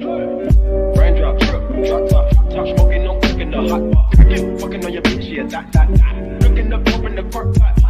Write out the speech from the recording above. Raindrops, drop top, smoking, no cooking, the hot pot. Fucking on your bitch, yeah, that. Looking up, open the park pot.